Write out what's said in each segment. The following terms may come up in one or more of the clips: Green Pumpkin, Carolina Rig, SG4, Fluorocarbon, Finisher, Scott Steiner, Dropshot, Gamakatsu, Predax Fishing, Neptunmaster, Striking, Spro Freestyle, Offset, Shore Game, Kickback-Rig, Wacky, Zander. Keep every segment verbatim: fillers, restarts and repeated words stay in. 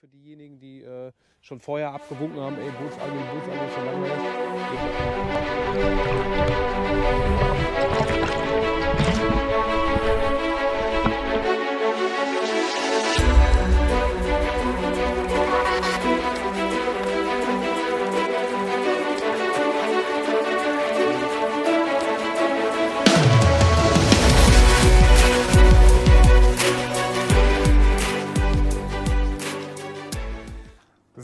Für diejenigen, die äh, schon vorher abgewunken haben, ey, Bootsangeln, Bootsangeln schon lange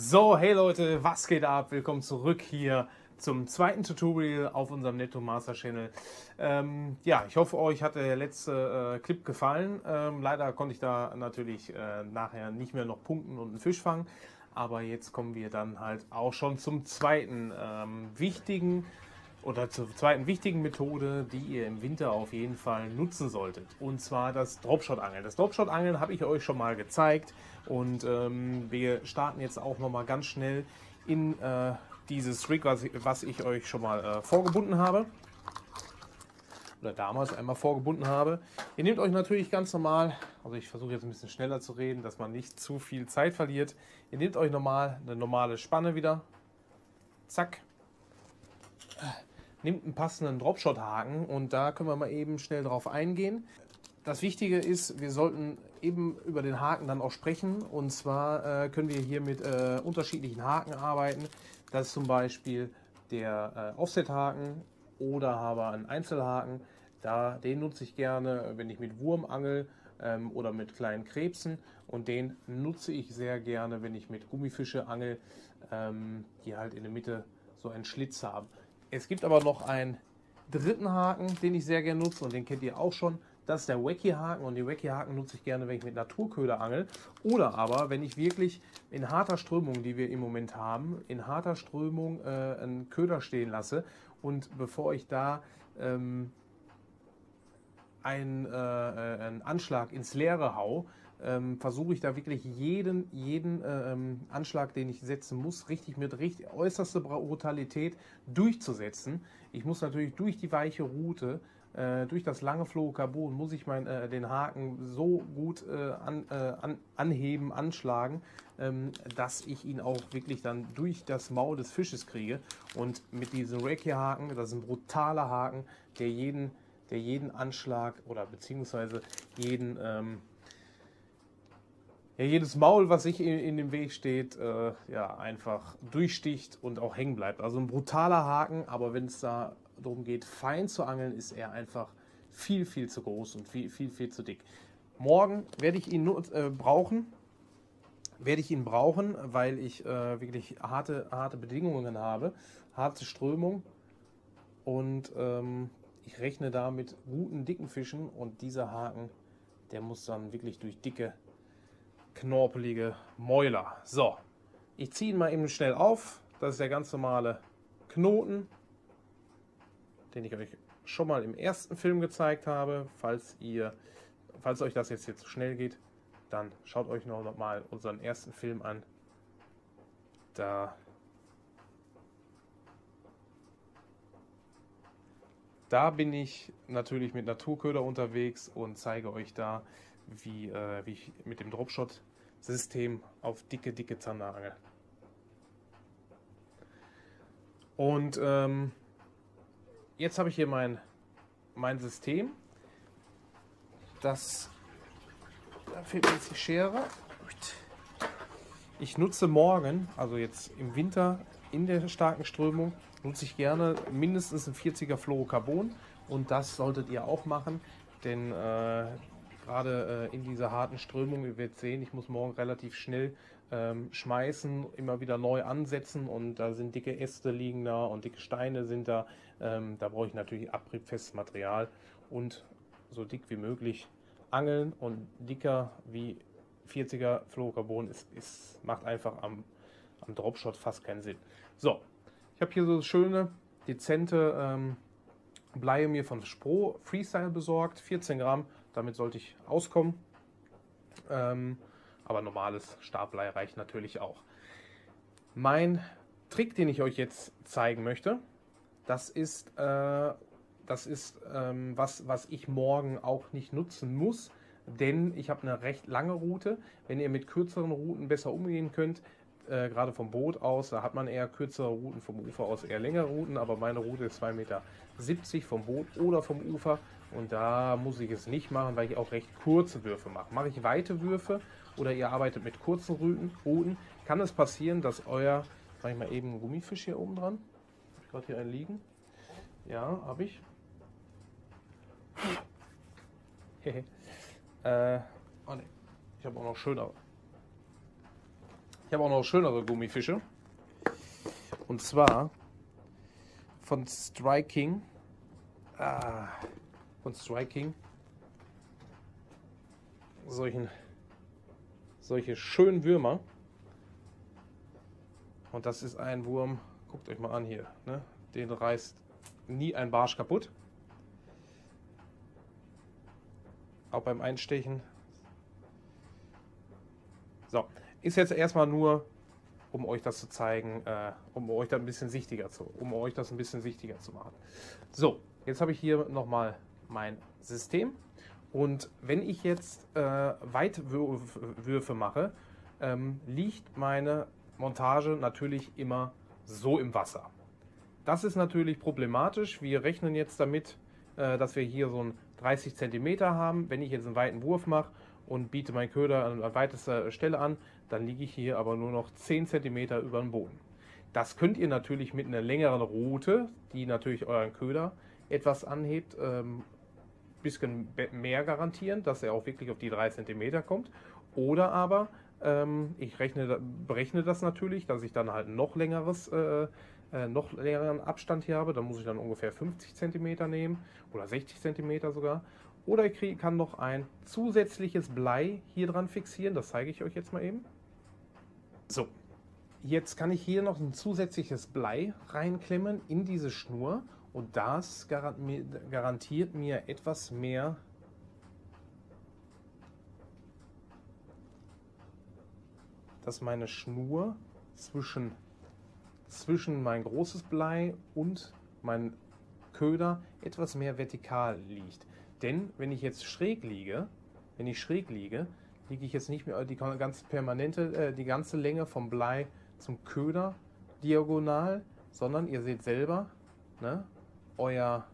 So, hey Leute, was geht ab? Willkommen zurück hier zum zweiten Tutorial auf unserem Neptunmaster Channel. Ähm, ja, ich hoffe, euch hat der letzte äh, Clip gefallen. Ähm, leider konnte ich da natürlich äh, nachher nicht mehr noch punkten und einen Fisch fangen. Aber jetzt kommen wir dann halt auch schon zum zweiten ähm, wichtigen oder zur zweiten wichtigen Methode, die ihr im Winter auf jeden Fall nutzen solltet. Und zwar das Dropshot-Angeln. Das Dropshot-Angeln habe ich euch schon mal gezeigt. Und ähm, wir starten jetzt auch nochmal ganz schnell in äh, dieses Rig, was, was ich euch schon mal äh, vorgebunden habe. Oder damals einmal vorgebunden habe. Ihr nehmt euch natürlich ganz normal, also ich versuche jetzt ein bisschen schneller zu reden, dass man nicht zu viel Zeit verliert. Ihr nehmt euch normal eine normale Spanne wieder. Zack. Nehmt einen passenden Dropshot-Haken und da können wir mal eben schnell drauf eingehen. Das Wichtige ist, wir sollten eben über den Haken dann auch sprechen, und zwar äh, können wir hier mit äh, unterschiedlichen Haken arbeiten. Das ist zum Beispiel der äh, Offset-Haken oder aber ein Einzelhaken. Da, den nutze ich gerne, wenn ich mit Wurm angel ähm, oder mit kleinen Krebsen, und den nutze ich sehr gerne, wenn ich mit Gummifische angel, ähm, die halt in der Mitte so einen Schlitz haben. Es gibt aber noch einen dritten Haken, den ich sehr gerne nutze, und den kennt ihr auch schon. Das ist der Wacky-Haken, und die Wacky-Haken nutze ich gerne, wenn ich mit Naturköder angel. Oder aber, wenn ich wirklich in harter Strömung, die wir im Moment haben, in harter Strömung äh, einen Köder stehen lasse. Und bevor ich da ähm, einen, äh, einen Anschlag ins Leere hau, ähm, versuche ich da wirklich jeden, jeden ähm, Anschlag, den ich setzen muss, richtig mit richtig äußerster Brutalität durchzusetzen. Ich muss natürlich durch die weiche Rute, äh, durch das lange Flohkarbon, muss ich mein, äh, den Haken so gut äh, an, äh, an, anheben, anschlagen, ähm, dass ich ihn auch wirklich dann durch das Maul des Fisches kriege. Und mit diesem Reiki-Haken, das ist ein brutaler Haken, der jeden, der jeden Anschlag oder beziehungsweise jeden... Ähm, Ja, jedes Maul, was sich in, in dem Weg steht, äh, ja, einfach durchsticht und auch hängen bleibt. Also ein brutaler Haken, aber wenn es da darum geht, fein zu angeln, ist er einfach viel, viel zu groß und viel, viel, viel zu dick. Morgen werde ich ihn nur, äh, brauchen, werde ich ihn brauchen, weil ich äh, wirklich harte, harte Bedingungen habe, harte Strömung, und ähm, ich rechne da mit guten, dicken Fischen, und dieser Haken, der muss dann wirklich durch dicke, knorpelige Mäuler. So, ich ziehe ihn mal eben schnell auf. Das ist der ganz normale Knoten, den ich euch schon mal im ersten Film gezeigt habe. Falls ihr, falls euch das jetzt hier zu schnell geht, dann schaut euch noch mal unseren ersten Film an. Da, da bin ich natürlich mit Naturköder unterwegs und zeige euch da, Wie, äh, wie ich mit dem Dropshot-System auf dicke, dicke Zander angel. Und ähm, jetzt habe ich hier mein, mein System. Das, da fehlt mir jetzt die Schere. Ich nutze morgen, also jetzt im Winter, in der starken Strömung, nutze ich gerne mindestens ein vierziger Fluorocarbon. Und das solltet ihr auch machen, denn... Äh, Gerade äh, in dieser harten Strömung, ihr werdet sehen, ich muss morgen relativ schnell ähm, schmeißen, immer wieder neu ansetzen, und da sind dicke Äste liegen da und dicke Steine sind da. Ähm, da brauche ich natürlich abriebfestes Material und so dick wie möglich angeln, und dicker wie vierziger Fluorocarbon ist, ist, macht einfach am, am Dropshot fast keinen Sinn. So, ich habe hier so schöne, dezente ähm, Bleie mir von Spro Freestyle besorgt, vierzehn Gramm. Damit sollte ich auskommen, ähm, aber normales Stabblei reicht natürlich auch. Mein Trick, den ich euch jetzt zeigen möchte, das ist, äh, das ist ähm, was, was ich morgen auch nicht nutzen muss, denn ich habe eine recht lange Route. Wenn ihr mit kürzeren Routen besser umgehen könnt, äh, gerade vom Boot aus, da hat man eher kürzere Routen, vom Ufer aus eher längere Routen, aber meine Route ist zwei Meter siebzig vom Boot oder vom Ufer und da muss ich es nicht machen, weil ich auch recht kurze Würfe mache. Mache ich weite Würfe oder ihr arbeitet mit kurzen Routen, kann es passieren, dass euer, mach ich mal eben einen Gummifisch hier oben dran, habe ich gerade hier einen liegen, ja, habe ich. äh, oh ne, ich habe auch noch schönere. Ich habe auch noch schönere Gummifische. Und zwar von Striking. Ah, von Striking. Solchen, solche schönen Würmer. Und das ist ein Wurm. Guckt euch mal an hier. Ne? Den reißt nie ein Barsch kaputt. Auch beim Einstechen. So, ist jetzt erstmal nur, um euch das zu zeigen, äh, um euch da ein bisschen sichtiger zu, um euch das ein bisschen sichtiger zu machen. So, jetzt habe ich hier nochmal mein System und wenn ich jetzt äh, Weitwürfe mache, ähm, liegt meine Montage natürlich immer so im Wasser. Das ist natürlich problematisch. Wir rechnen jetzt damit, äh, dass wir hier so ein dreißig Zentimeter haben. Wenn ich jetzt einen weiten Wurf mache und biete meinen Köder an weitester Stelle an, dann liege ich hier aber nur noch zehn Zentimeter über dem Boden. Das könnt ihr natürlich mit einer längeren Route, die natürlich euren Köder etwas anhebt, ein bisschen mehr garantieren, dass er auch wirklich auf die drei Zentimeter kommt. Oder aber, ich rechne, berechne das natürlich, dass ich dann halt noch längeres Äh, noch längeren Abstand hier habe, dann muss ich dann ungefähr fünfzig Zentimeter nehmen oder sechzig Zentimeter sogar. Oder ich kriege, kann noch ein zusätzliches Blei hier dran fixieren, das zeige ich euch jetzt mal eben. So, jetzt kann ich hier noch ein zusätzliches Blei reinklemmen in diese Schnur und das garantiert mir etwas mehr dass meine Schnur zwischen zwischen mein großes Blei und mein Köder etwas mehr vertikal liegt. Denn wenn ich jetzt schräg liege, wenn ich schräg liege, liege ich jetzt nicht mehr die ganze permanente, äh, die ganze Länge vom Blei zum Köder diagonal, sondern ihr seht selber, ne, euer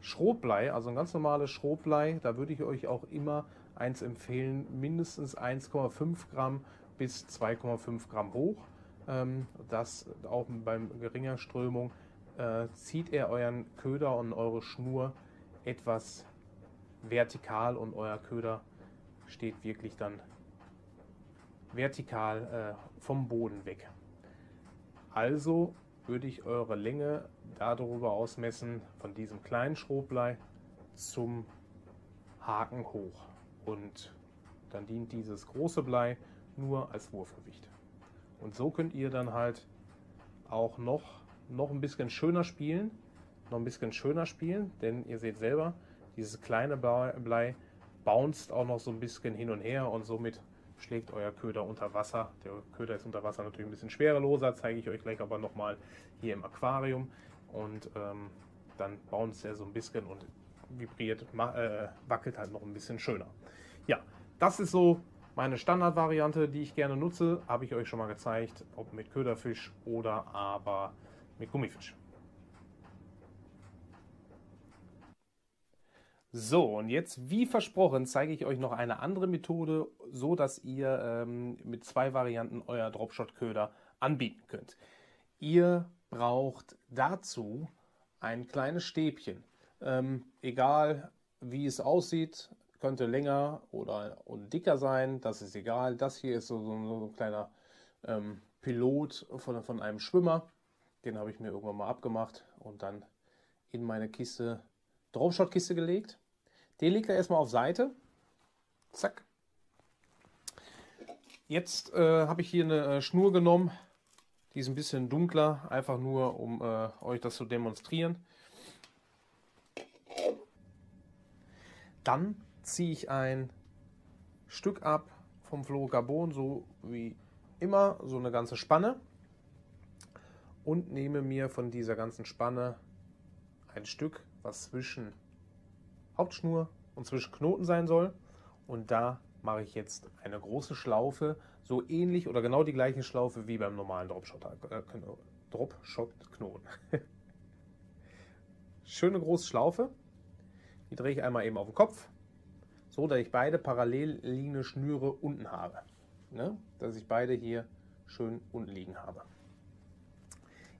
Schrotblei, also ein ganz normales Schrotblei, da würde ich euch auch immer eins empfehlen, mindestens eins Komma fünf Gramm bis zwei Komma fünf Gramm hoch. Das auch beim geringer Strömung äh, zieht er euren Köder und eure Schnur etwas vertikal und euer Köder steht wirklich dann vertikal äh, vom Boden weg. Also würde ich eure Länge darüber ausmessen von diesem kleinen Schrotblei zum Haken hoch und dann dient dieses große Blei nur als Wurfgewicht. Und so könnt ihr dann halt auch noch, noch ein bisschen schöner spielen, noch ein bisschen schöner spielen, denn ihr seht selber, dieses kleine Blei bounced auch noch so ein bisschen hin und her und somit schlägt euer Köder unter Wasser. Der Köder ist unter Wasser natürlich ein bisschen schwereloser, zeige ich euch gleich aber nochmal hier im Aquarium und ähm, dann bounced er so ein bisschen und vibriert, äh, wackelt halt noch ein bisschen schöner. Ja, das ist so meine Standardvariante, die ich gerne nutze, habe ich euch schon mal gezeigt, ob mit Köderfisch oder aber mit Gummifisch. So, und jetzt, wie versprochen, zeige ich euch noch eine andere Methode, so dass ihr ähm, mit zwei Varianten euer Dropshot-Köder anbieten könnt. Ihr braucht dazu ein kleines Stäbchen, ähm, egal wie es aussieht. Könnte länger oder und dicker sein, das ist egal. Das hier ist so, so, so ein kleiner ähm, Pilot von, von einem Schwimmer. Den habe ich mir irgendwann mal abgemacht und dann in meine Kiste, Dropshot-Kiste gelegt. Den legt er erstmal auf Seite. Zack. Jetzt äh, habe ich hier eine äh, Schnur genommen. Die ist ein bisschen dunkler, einfach nur, um äh, euch das zu demonstrieren. Dann ziehe ich ein Stück ab vom Fluorocarbon, so wie immer, so eine ganze Spanne und nehme mir von dieser ganzen Spanne ein Stück, was zwischen Hauptschnur und zwischen Knoten sein soll und da mache ich jetzt eine große Schlaufe, so ähnlich oder genau die gleiche Schlaufe wie beim normalen Dropshot-Knoten. Schöne große Schlaufe, die drehe ich einmal eben auf den Kopf, so dass ich beide parallel liegende Schnüre unten habe, ne? Dass ich beide hier schön unten liegen habe.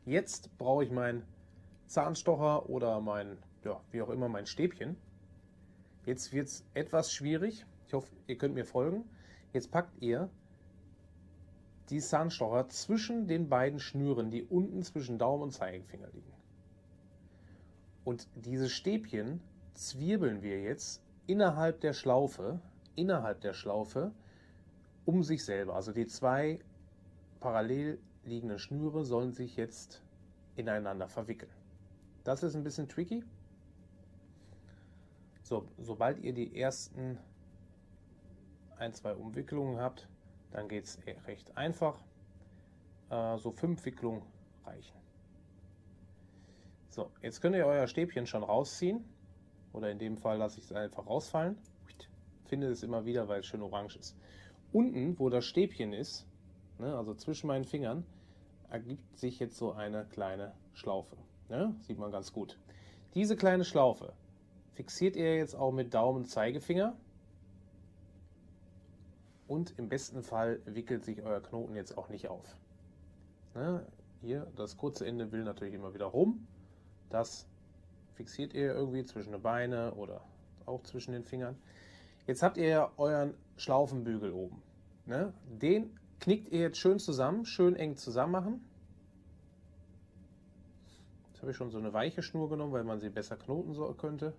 Jetzt brauche ich meinen Zahnstocher oder mein, ja, wie auch immer, mein Stäbchen. Jetzt wird es etwas schwierig. Ich hoffe, ihr könnt mir folgen. Jetzt packt ihr die Zahnstocher zwischen den beiden Schnüren, die unten zwischen Daumen und Zeigefinger liegen. Und diese Stäbchen zwirbeln wir jetzt innerhalb der Schlaufe, innerhalb der Schlaufe um sich selber. Also die zwei parallel liegenden Schnüre sollen sich jetzt ineinander verwickeln. Das ist ein bisschen tricky. So, sobald ihr die ersten ein, zwei Umwicklungen habt, dann geht es recht einfach. Äh, so fünf Wicklungen reichen. So, jetzt könnt ihr euer Stäbchen schon rausziehen. Oder in dem Fall lasse ich es einfach rausfallen. Finde es immer wieder, weil es schön orange ist. Unten, wo das Stäbchen ist, ne, also zwischen meinen Fingern, ergibt sich jetzt so eine kleine Schlaufe. Ne? Sieht man ganz gut. Diese kleine Schlaufe fixiert ihr jetzt auch mit Daumen und Zeigefinger. Und im besten Fall wickelt sich euer Knoten jetzt auch nicht auf. Ne? Hier, das kurze Ende will natürlich immer wieder rum. Das fixiert ihr irgendwie zwischen den Beinen oder auch zwischen den Fingern. Jetzt habt ihr ja euren Schlaufenbügel oben. Ne? Den knickt ihr jetzt schön zusammen, schön eng zusammen machen. Jetzt habe ich schon so eine weiche Schnur genommen, weil man sie besser knoten so könnte.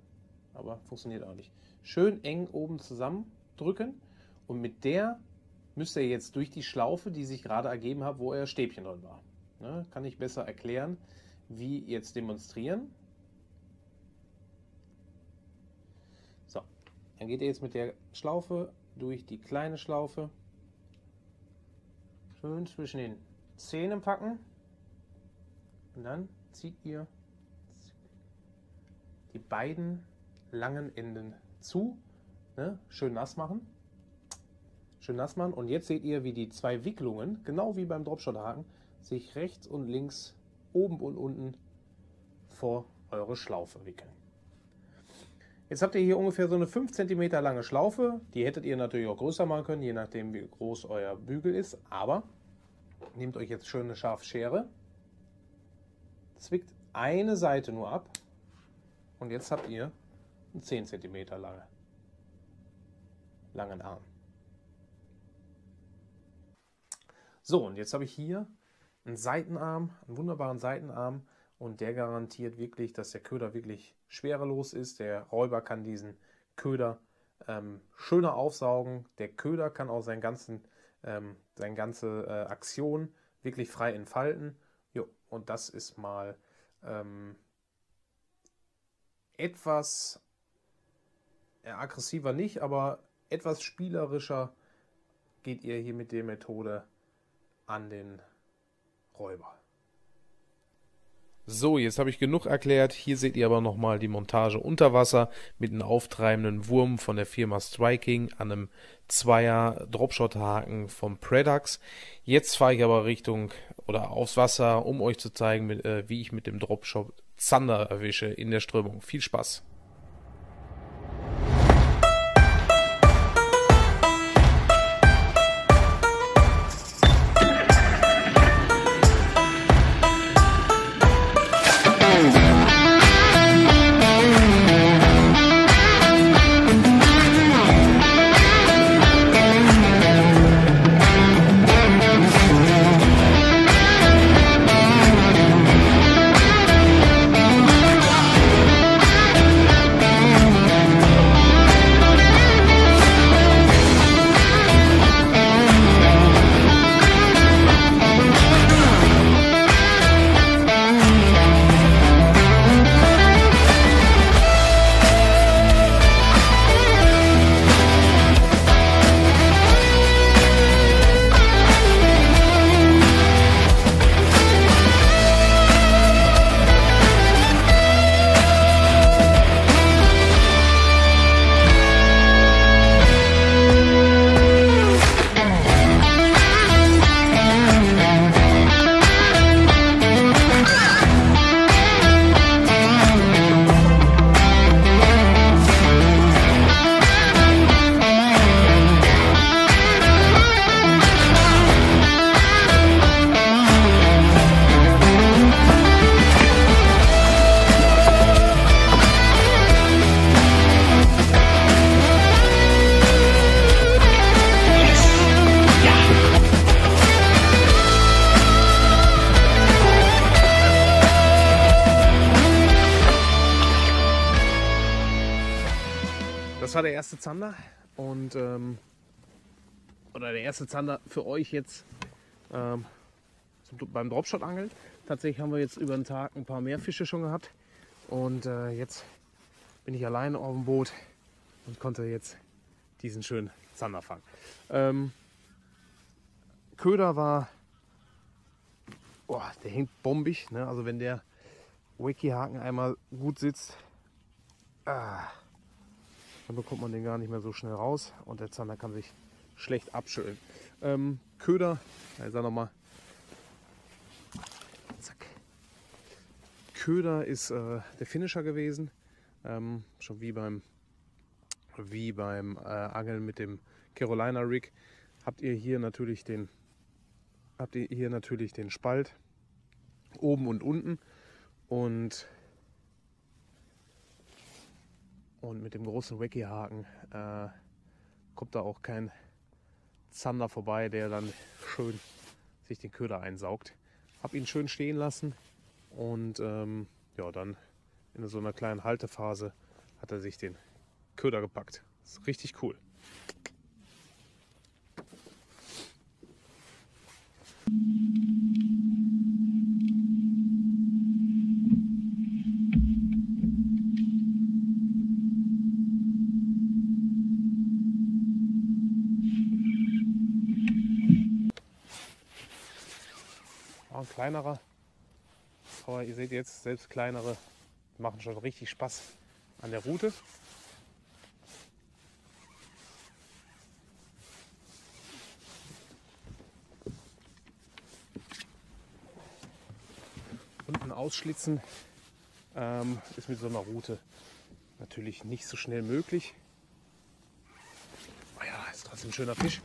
Aber funktioniert auch nicht. Schön eng oben zusammen drücken. Und mit der müsst ihr jetzt durch die Schlaufe, die sich gerade ergeben hat, wo euer Stäbchen drin war. Ne? Kann ich besser erklären, wie jetzt demonstrieren. So, dann geht ihr jetzt mit der Schlaufe durch die kleine Schlaufe. Schön zwischen den Zähnen packen. Und dann zieht ihr die beiden langen Enden zu. Ne? Schön nass machen. Schön nass machen. Und jetzt seht ihr, wie die zwei Wicklungen, genau wie beim Dropshot-Haken, sich rechts und links, oben und unten vor eure Schlaufe wickeln. Jetzt habt ihr hier ungefähr so eine fünf Zentimeter lange Schlaufe. Die hättet ihr natürlich auch größer machen können, je nachdem wie groß euer Bügel ist. Aber nehmt euch jetzt schön eine scharfe Schere, zwickt eine Seite nur ab und jetzt habt ihr einen zehn Zentimeter lange, langen Arm. So, und jetzt habe ich hier einen Seitenarm, einen wunderbaren Seitenarm, und der garantiert wirklich, dass der Köder wirklich schwerelos ist. Der Räuber kann diesen Köder ähm, schöner aufsaugen. Der Köder kann auch seinen ganzen, ähm, seine ganze äh, Aktion wirklich frei entfalten. Jo, und das ist mal ähm, etwas äh, aggressiver nicht, aber etwas spielerischer geht ihr hier mit der Methode an den Räuber. So, jetzt habe ich genug erklärt. Hier seht ihr aber nochmal die Montage unter Wasser mit einem auftreibenden Wurm von der Firma Striking an einem Zweier Dropshot-Haken vom Predax. Jetzt fahre ich aber Richtung oder aufs Wasser, um euch zu zeigen, mit, äh, wie ich mit dem Dropshot Zander erwische in der Strömung. Viel Spaß! war der erste Zander und ähm, oder der erste Zander für euch jetzt ähm, beim Dropshot angeln. Tatsächlich haben wir jetzt über den Tag ein paar mehr Fische schon gehabt und äh, jetzt bin ich alleine auf dem Boot und konnte jetzt diesen schönen Zander fangen. Ähm, Köder war, boah, der hängt bombig, ne? Also wenn der Wacky-Haken einmal gut sitzt, ah, dann bekommt man den gar nicht mehr so schnell raus und der Zander kann sich schlecht abschütteln. Ähm, Köder, ich sag nochmal, zack. Köder ist äh, der Finisher gewesen, ähm, schon wie beim wie beim äh, Angeln mit dem Carolina Rig. Habt ihr hier natürlich den, habt ihr hier natürlich den Spalt oben und unten und und mit dem großen Wacky-Haken äh, kommt da auch kein Zander vorbei, der dann schön sich den Köder einsaugt. Hab ihn schön stehen lassen und ähm, ja, dann in so einer kleinen Haltephase hat er sich den Köder gepackt. Das ist richtig cool. Auch ein kleinerer, aber ihr seht jetzt, selbst kleinere machen schon richtig Spaß an der Rute. Ausschlitzen ähm, ist mit so einer Rute natürlich nicht so schnell möglich. Oh ja, ist trotzdem ein schöner Fisch.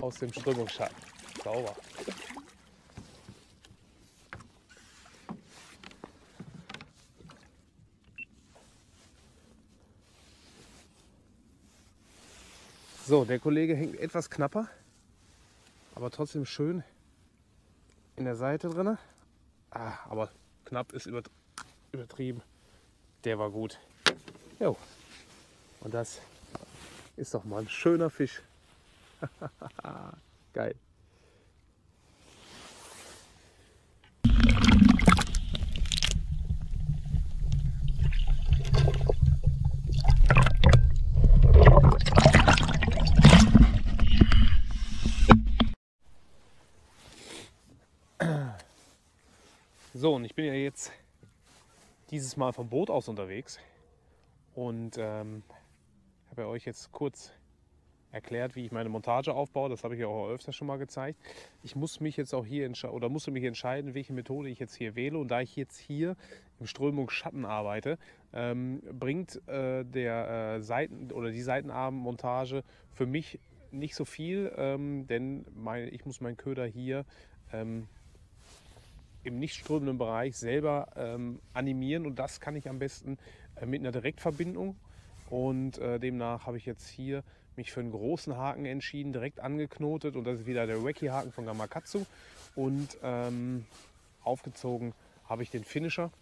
Aus dem Strömungsschatten. Sauber. So, der Kollege hängt etwas knapper, aber trotzdem schön in der Seite drin. Ah, aber knapp ist übertrieben. Der war gut. Jo. Und das ist doch mal ein schöner Fisch. Geil. So, und ich bin ja jetzt dieses Mal vom Boot aus unterwegs und ähm, habe ja euch jetzt kurz erklärt, wie ich meine Montage aufbaue. Das habe ich ja auch öfter schon mal gezeigt. Ich muss mich jetzt auch hier oder musste mich entscheiden, welche Methode ich jetzt hier wähle. Und da ich jetzt hier im Strömungsschatten arbeite, ähm, bringt äh, der äh, Seiten oder die Seitenarmmontage für mich nicht so viel, ähm, denn mein, ich muss meinen Köder hier ähm, im nicht strömenden Bereich selber ähm, animieren und das kann ich am besten äh, mit einer Direktverbindung und äh, demnach habe ich jetzt hier mich für einen großen Haken entschieden, direkt angeknotet und das ist wieder der Wacky-Haken von Gamakatsu und ähm, aufgezogen habe ich den Finisher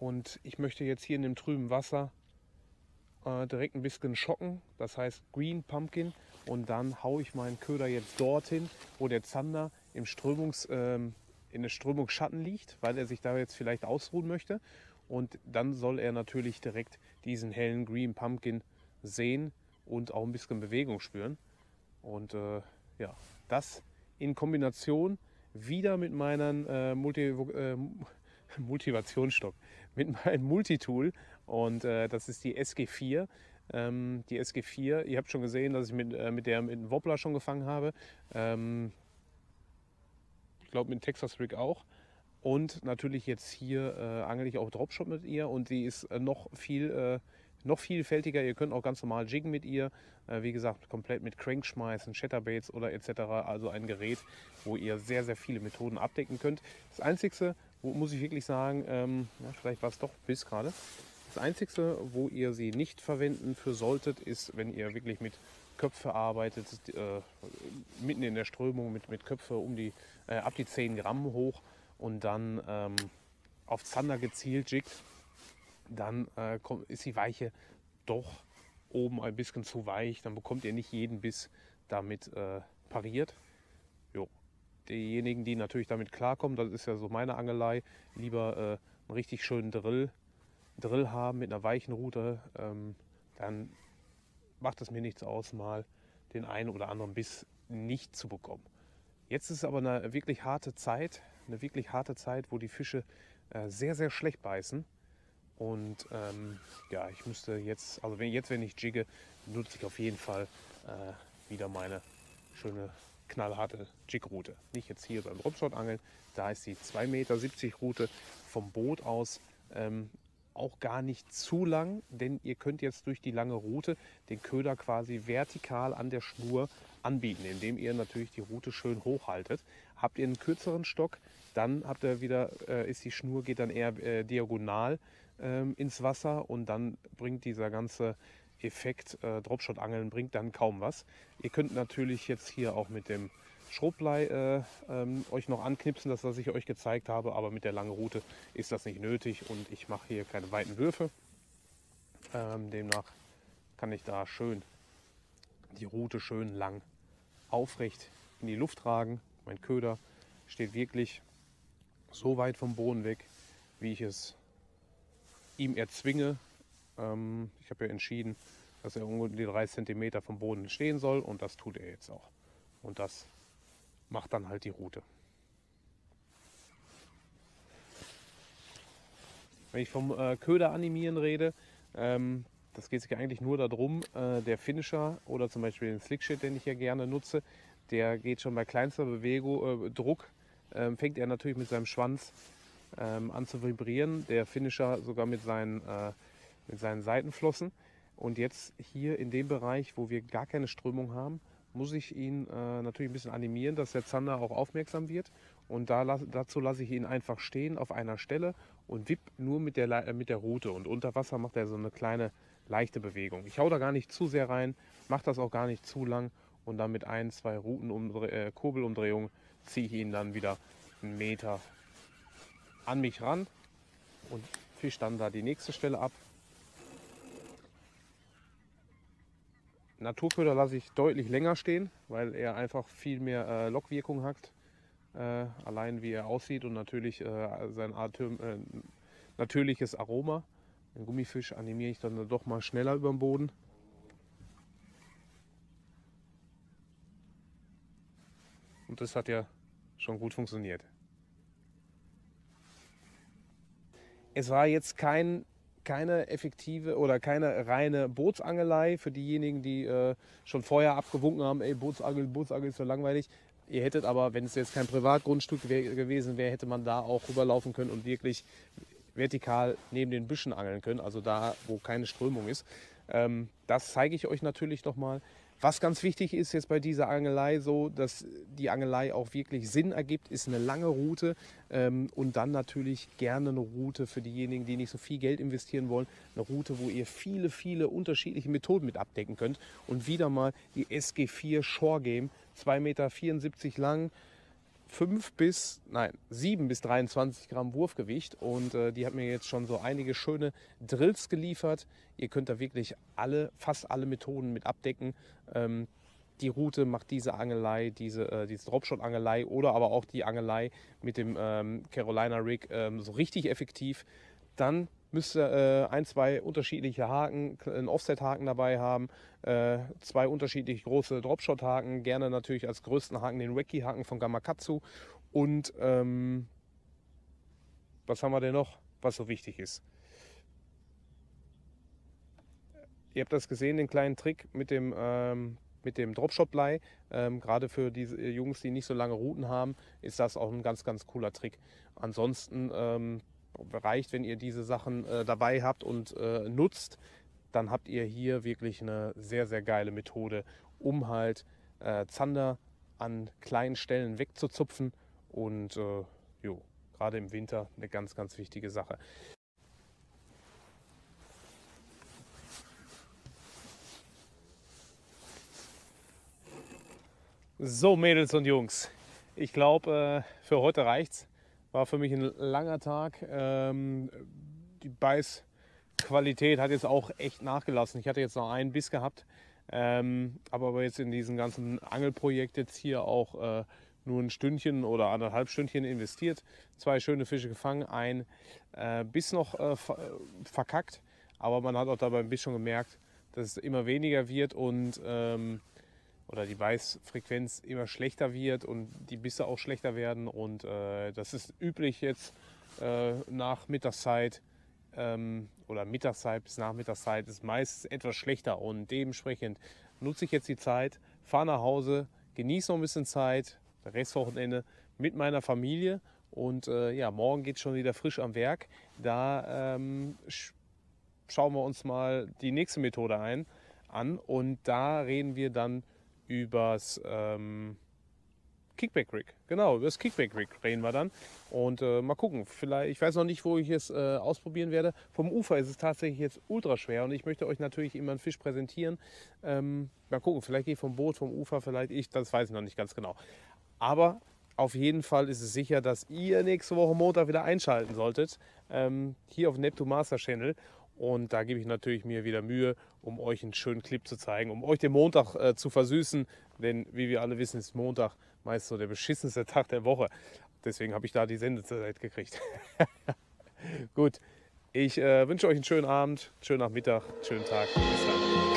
und ich möchte jetzt hier in dem trüben Wasser äh, direkt ein bisschen schocken, das heißt Green Pumpkin und dann haue ich meinen Köder jetzt dorthin, wo der Zander im Strömungs ähm, in der Strömung Schatten liegt, weil er sich da jetzt vielleicht ausruhen möchte. Und dann soll er natürlich direkt diesen hellen Green Pumpkin sehen und auch ein bisschen Bewegung spüren. Und äh, ja, das in Kombination wieder mit meinem äh, Multi äh, Multivationsstock, mit meinem Multitool. Und äh, das ist die S G vier. Ähm, die S G vier, ihr habt schon gesehen, dass ich mit, äh, mit der mit dem Wobbler schon gefangen habe. Ähm, Ich glaube mit Texas Rig auch und natürlich jetzt hier äh, angel ich auch Dropshot mit ihr und die ist äh, noch viel äh, noch vielfältiger. Ihr könnt auch ganz normal jiggen mit ihr, äh, wie gesagt komplett mit Crank schmeißen, Chatterbaits oder et cetera. Also ein Gerät, wo ihr sehr sehr viele Methoden abdecken könnt. Das Einzige, wo muss ich wirklich sagen, ähm, ja, vielleicht war es doch bis gerade. Das Einzige, wo ihr sie nicht verwenden für solltet, ist, wenn ihr wirklich mit Köpfe arbeitet, äh, mitten in der Strömung mit, mit Köpfe um die, äh, ab die zehn Gramm hoch, und dann ähm, auf Zander gezielt jiggt, dann äh, kommt, ist die Weiche doch oben ein bisschen zu weich. Dann bekommt ihr nicht jeden Biss damit äh, pariert. Jo. Diejenigen, die natürlich damit klarkommen, das ist ja so meine Angelei, lieber äh, einen richtig schönen Drill, Drill haben mit einer weichen Rute, ähm, dann macht es mir nichts aus, mal den einen oder anderen Biss nicht zu bekommen. Jetzt ist aber eine wirklich harte Zeit, eine wirklich harte Zeit, wo die Fische äh, sehr, sehr schlecht beißen. Und ähm, ja, ich müsste jetzt, also wenn, jetzt, wenn ich jigge, nutze ich auf jeden Fall äh, wieder meine schöne knallharte Jig-Route. Nicht jetzt hier beim Dropshot angeln, da ist die zwei Meter siebzig Route vom Boot aus ähm, auch gar nicht zu lang, denn ihr könnt jetzt durch die lange Route den Köder quasi vertikal an der Schnur anbieten, indem ihr natürlich die Route schön hochhaltet. Habt ihr einen kürzeren Stock, dann habt ihr wieder, äh, ist die Schnur, geht dann eher äh, diagonal äh, ins Wasser und dann bringt dieser ganze Effekt äh, Dropshot angeln bringt dann kaum was. Ihr könnt natürlich jetzt hier auch mit dem Schroblei äh, ähm, euch noch anknipsen, das was ich euch gezeigt habe, aber mit der langen Rute ist das nicht nötig und ich mache hier keine weiten Würfe. Ähm, demnach kann ich da schön die Rute schön lang aufrecht in die Luft tragen. Mein Köder steht wirklich so weit vom Boden weg, wie ich es ihm erzwinge. Ich habe ja entschieden, dass er ungefähr die drei Zentimeter vom Boden stehen soll und das tut er jetzt auch. Und das macht dann halt die Rute. Wenn ich vom äh, Köder animieren rede, ähm, das geht sich eigentlich nur darum, äh, der Finisher oder zum Beispiel den Slickshit, den ich ja gerne nutze, der geht schon bei kleinster Bewegung, äh, Druck, äh, fängt er natürlich mit seinem Schwanz äh, an zu vibrieren. Der Finisher sogar mit seinen äh, mit seinen Seitenflossen. Und jetzt hier in dem Bereich, wo wir gar keine Strömung haben, muss ich ihn äh, natürlich ein bisschen animieren, dass der Zander auch aufmerksam wird. Und da las, dazu lasse ich ihn einfach stehen auf einer Stelle und wipp nur mit der, äh, mit der Rute. Und unter Wasser macht er so eine kleine, leichte Bewegung. Ich hau da gar nicht zu sehr rein, mache das auch gar nicht zu lang. Und dann mit ein, zwei Ruten umdre- äh, Kurbelumdrehungen ziehe ich ihn dann wieder einen Meter an mich ran und fische dann da die nächste Stelle ab. Naturköder lasse ich deutlich länger stehen, weil er einfach viel mehr äh, Lockwirkung hat, äh, allein wie er aussieht und natürlich äh, sein Atem, äh, natürliches Aroma. Den Gummifisch animiere ich dann doch mal schneller über den Boden. Und das hat ja schon gut funktioniert. Es war jetzt kein... keine effektive oder keine reine Bootsangelei für diejenigen, die äh, schon vorher abgewunken haben, ey, Bootsangel, Bootsangel ist so langweilig. Ihr hättet aber, wenn es jetzt kein Privatgrundstück wär, gewesen wäre, hätte man da auch rüberlaufen können und wirklich vertikal neben den Büschen angeln können, also da, wo keine Strömung ist. Ähm, das zeige ich euch natürlich nochmal. Was ganz wichtig ist jetzt bei dieser Angelei so, dass die Angelei auch wirklich Sinn ergibt, ist eine lange Route ähm, und dann natürlich gerne eine Route für diejenigen, die nicht so viel Geld investieren wollen, eine Route, wo ihr viele, viele unterschiedliche Methoden mit abdecken könnt und wieder mal die S G vier Shore Game, zwei Meter vierundsiebzig lang, fünf bis, nein, sieben bis dreiundzwanzig Gramm Wurfgewicht und äh, die hat mir jetzt schon so einige schöne Drills geliefert. Ihr könnt da wirklich alle, fast alle Methoden mit abdecken. Ähm, die Route macht diese Angelei, diese, äh, diese Dropshot-Angelei oder aber auch die Angelei mit dem ähm, Carolina Rig ähm, so richtig effektiv. Dann müsst ihr äh, ein, zwei unterschiedliche Haken, einen Offset-Haken dabei haben, äh, zwei unterschiedlich große Dropshot-Haken, gerne natürlich als größten Haken den Wacky-Haken von Gamakatsu und ähm, was haben wir denn noch, was so wichtig ist? Ihr habt das gesehen, den kleinen Trick mit dem, ähm, mit dem Dropshot-Blei, ähm, gerade für diese Jungs, die nicht so lange Routen haben, ist das auch ein ganz, ganz cooler Trick. Ansonsten ähm, reicht, wenn ihr diese Sachen äh, dabei habt und äh, nutzt, dann habt ihr hier wirklich eine sehr, sehr geile Methode, um halt äh, Zander an kleinen Stellen wegzuzupfen und äh, jo, gerade im Winter eine ganz, ganz wichtige Sache. So Mädels und Jungs, ich glaube äh, für heute reicht's. War für mich ein langer Tag. Ähm, die Beißqualität hat jetzt auch echt nachgelassen. Ich hatte jetzt noch einen Biss gehabt, ähm, habe aber jetzt in diesem ganzen Angelprojekt jetzt hier auch äh, nur ein Stündchen oder anderthalb Stündchen investiert. Zwei schöne Fische gefangen, ein äh, Biss noch äh, verkackt. Aber man hat auch dabei ein bisschen gemerkt, dass es immer weniger wird und ähm, oder die Beißfrequenz immer schlechter wird und die Bisse auch schlechter werden. Und äh, das ist üblich jetzt äh, nach Mittagszeit ähm, oder Mittagszeit bis Nachmittagszeit ist meistens etwas schlechter. Und dementsprechend nutze ich jetzt die Zeit, fahre nach Hause, genieße noch ein bisschen Zeit, Restwochenende mit meiner Familie. Und äh, ja, morgen geht es schon wieder frisch am Werk. Da ähm, schauen wir uns mal die nächste Methode ein, an und da reden wir dann übers ähm, Kickback-Rig. Genau, über das Kickback-Rig reden wir dann und äh, mal gucken. Vielleicht, ich weiß noch nicht, wo ich es äh, ausprobieren werde. Vom Ufer ist es tatsächlich jetzt ultra schwer und ich möchte euch natürlich immer einen Fisch präsentieren. Ähm, mal gucken, vielleicht gehe ich vom Boot, vom Ufer, vielleicht ich, das weiß ich noch nicht ganz genau. Aber auf jeden Fall ist es sicher, dass ihr nächste Woche Montag wieder einschalten solltet, ähm, hier auf dem Neptunmaster Channel. Und da gebe ich natürlich mir wieder Mühe, um euch einen schönen Clip zu zeigen, um euch den Montag äh, zu versüßen. Denn wie wir alle wissen, ist Montag meist so der beschissenste Tag der Woche. Deswegen habe ich da die Sendezeit gekriegt. Gut, ich äh, wünsche euch einen schönen Abend, schönen Nachmittag, schönen Tag. Bis dann.